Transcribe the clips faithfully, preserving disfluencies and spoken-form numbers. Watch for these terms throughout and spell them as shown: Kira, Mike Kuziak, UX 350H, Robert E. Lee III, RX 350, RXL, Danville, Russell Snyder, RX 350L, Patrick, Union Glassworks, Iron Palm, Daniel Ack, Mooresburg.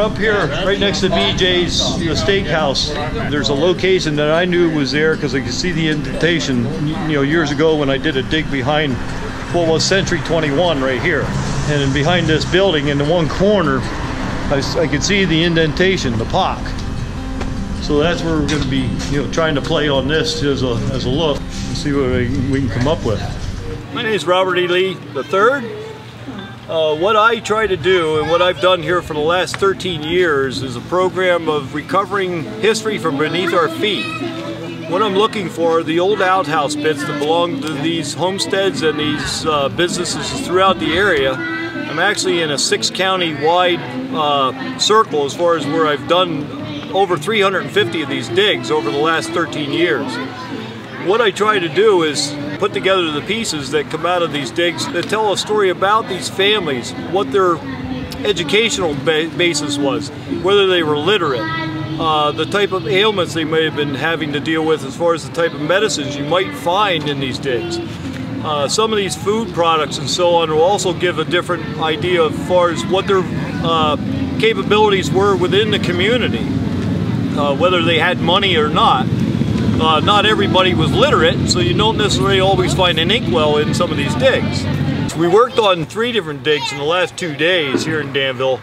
up here, right next to B J's you know, Steakhouse, there's a location that I knew was there because I could see the indentation, you know, years ago when I did a dig behind what was Century twenty-one right here. And then behind this building, in the one corner, I, I could see the indentation, the pock. So that's where we're going to be, you know, trying to play on this as a, as a look and see what we, we can come up with. My name is Robert E. Lee the third. Uh, what I try to do and what I've done here for the last thirteen years is a program of recovering history from beneath our feet. What I'm looking for are the old outhouse bits that belong to these homesteads and these uh, businesses throughout the area. I'm actually in a six county wide uh, circle as far as where I've done over three hundred fifty of these digs over the last thirteen years. What I try to do is put together the pieces that come out of these digs that tell a story about these families, what their educational ba basis was, whether they were literate, uh, the type of ailments they may have been having to deal with as far as the type of medicines you might find in these digs. Uh, some of these food products and so on will also give a different idea as far as what their uh, capabilities were within the community, uh, whether they had money or not. Uh, not everybody was literate, so you don't necessarily always find an inkwell in some of these digs. We worked on three different digs in the last two days here in Danville,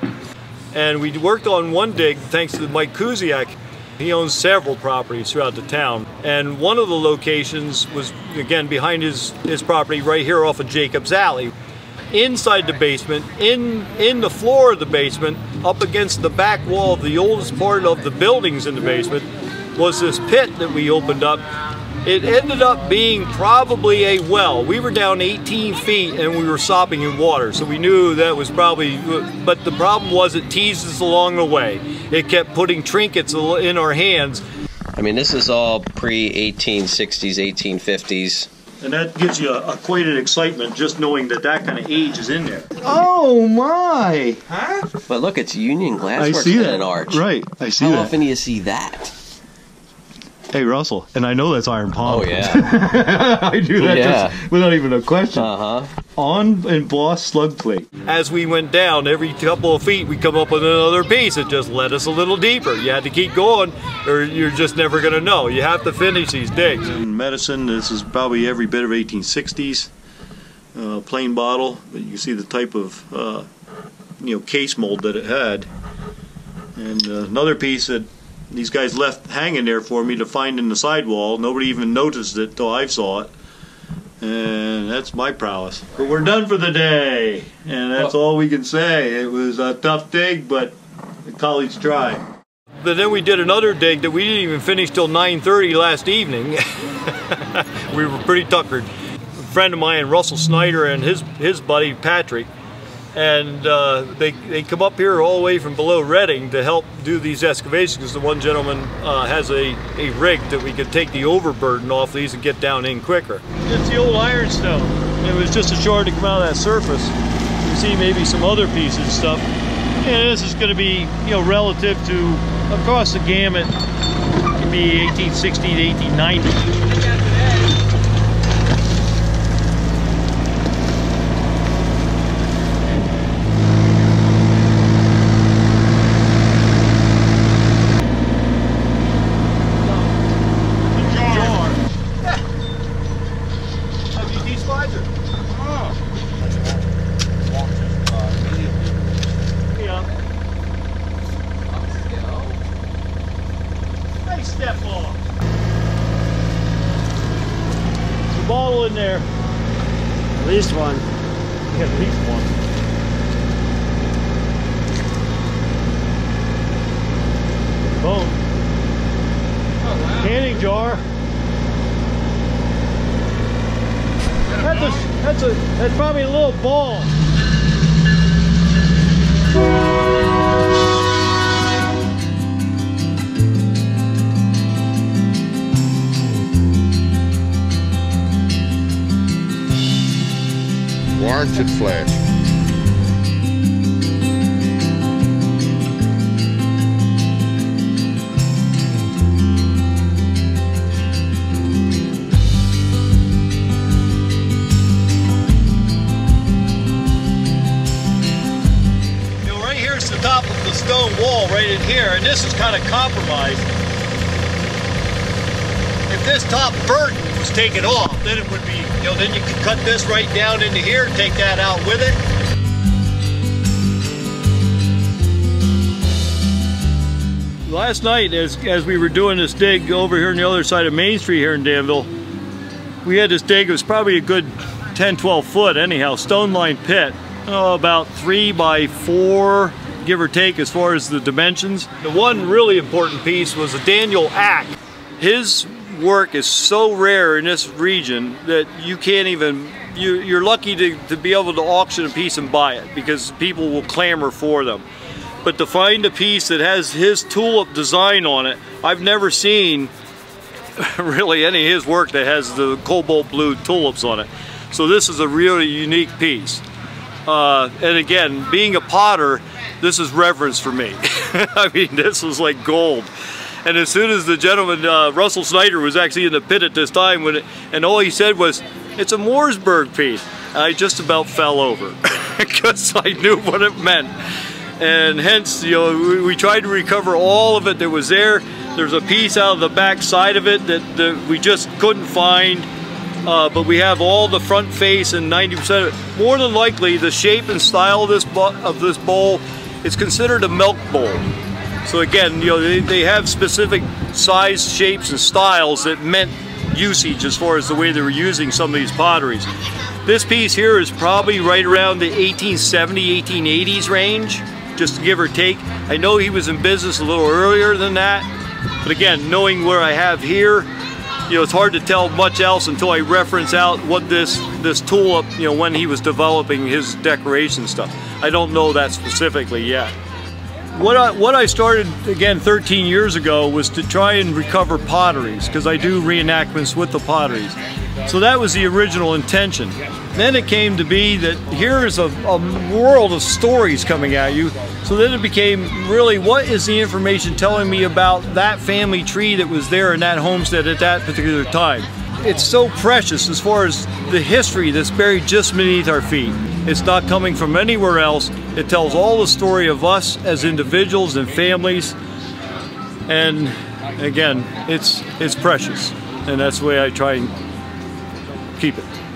and we worked on one dig thanks to Mike Kuziak. He owns several properties throughout the town, and one of the locations was, again, behind his, his property right here off of Jacob's Alley. Inside the basement, in, in the floor of the basement, up against the back wall of the oldest part of the buildings in the basement, was this pit that we opened up. It ended up being probably a well. We were down eighteen feet and we were sopping in water, so we knew that was probably, but the problem was it teased us along the way. It kept putting trinkets in our hands. I mean, this is all pre eighteen sixties, eighteen fifties. And that gives you a, a quated excitement just knowing that that kind of age is in there. Oh my! Huh? But look, it's Union Glassworks in an arch. Right, I see that. How often do you see that? Hey, Russell, and I know that's Iron Palm. Oh, yeah. I do that yeah. just without even a question. Uh-huh. On embossed slug plate. As we went down, every couple of feet, we come up with another piece. It just led us a little deeper. You had to keep going, or you're just never going to know. You have to finish these digs. In medicine, this is probably every bit of eighteen sixties. Uh, plain bottle, but you can see the type of uh, you know, case mold that it had. And uh, another piece that these guys left hanging there for me to find in the sidewall. Nobody even noticed it till I saw it. And that's my prowess. But we're done for the day. And that's all we can say. It was a tough dig, but the colleagues tried. But then we did another dig that we didn't even finish till nine thirty last evening. We were pretty tuckered. A friend of mine, Russell Snyder, and his, his buddy, Patrick, and uh, they, they come up here all the way from below Reading to help do these excavations because the one gentleman uh, has a, a rig that we could take the overburden off these and get down in quicker. It's the old ironstone. It was just a shard to come out of that surface. You see maybe some other pieces and stuff. And this is going to be, you know, relative to, across the gamut, it can be eighteen sixty to eighteen ninety. Warranted flash. You know, right here is the the top of the stone wall right in here, and this is kind of compromised. If this top burden was taken off, then it would be, you know, then you could cut this right down into here, take that out with it. Last night, as, as we were doing this dig over here on the other side of Main Street here in Danville, we had this dig. It was probably a good ten, twelve foot anyhow, stone lined pit. Oh, about three by four, give or take, as far as the dimensions. The one really important piece was the Daniel Ack. His work is so rare in this region that you can't even, you, you're lucky to, to be able to auction a piece and buy it, because people will clamor for them. But to find a piece that has his tulip design on it, I've never seen really any of his work that has the cobalt blue tulips on it. So this is a really unique piece. Uh, and again, being a potter, this is reverence for me. I mean, this was like gold. And as soon as the gentleman, uh, Russell Snyder, was actually in the pit at this time, when it, and all he said was, "It's a Mooresburg piece," I just about fell over, because I knew what it meant. And hence, you know, we, we tried to recover all of it that was there. There's a piece out of the back side of it that, that we just couldn't find. Uh, but we have all the front face and ninety percent of it. More than likely, the shape and style of this, of this bowl is considered a milk bowl. So again, you know, they, they have specific size, shapes, and styles that meant usage as far as the way they were using some of these potteries. This piece here is probably right around the eighteen seventy, eighteen eighties range, just to give or take. I know he was in business a little earlier than that, but again, knowing where I have here, you know, it's hard to tell much else until I reference out what this this tulip, you know, when he was developing his decoration stuff. I don't know that specifically yet. What I, what I started, again, thirteen years ago was to try and recover potteries, because I do reenactments with the potteries. So that was the original intention. Then it came to be that here is a, a world of stories coming at you. So then it became really, what is the information telling me about that family tree that was there in that homestead at that particular time? It's so precious as far as the history that's buried just beneath our feet. It's not coming from anywhere else. It tells all the story of us as individuals and families. And again, it's, it's precious. And that's the way I try and keep it.